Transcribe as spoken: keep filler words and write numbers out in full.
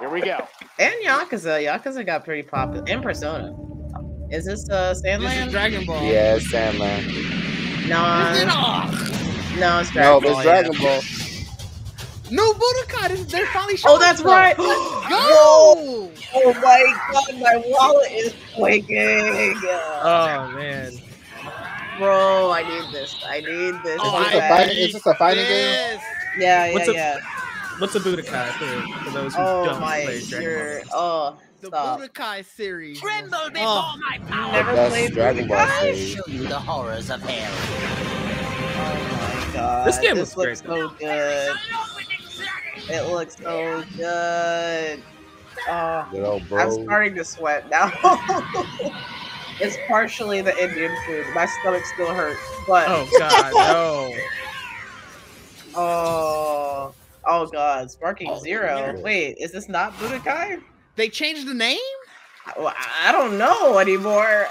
Here we go. And Yakuza. Yakuza got pretty popular. And Persona. Is this uh, Sandland? This is Dragon Ball. Yeah, it's Sandland. No. Is it off? No, it's Dragon no, Ball. No, it's Dragon yeah. Ball. No, Budokai. They're finally showing. Oh, that's bro. right. Let's go. Oh, my God. My wallet is quaking. Oh, man. Bro, I need this. I need this. Oh, is, this fighting, is this a fighting this. game? Yeah, yeah, what's a, yeah. What's a Budokai for, for those who oh, don't my play Dragon Ball? Oh, the stop. Budokai series. Tremble before oh. my power. Never That's played Dragon Ball. I'll show you the horrors of hell. Oh my God. This game this looks, looks great. so good. It looks so good. Oh, Little bro. I'm starting to sweat now. It's partially the Indian food. My stomach still hurts, but oh god, no. Oh, oh god, Sparking Zero. Wait, is this not Budokai? They changed the name? Well, I don't know anymore.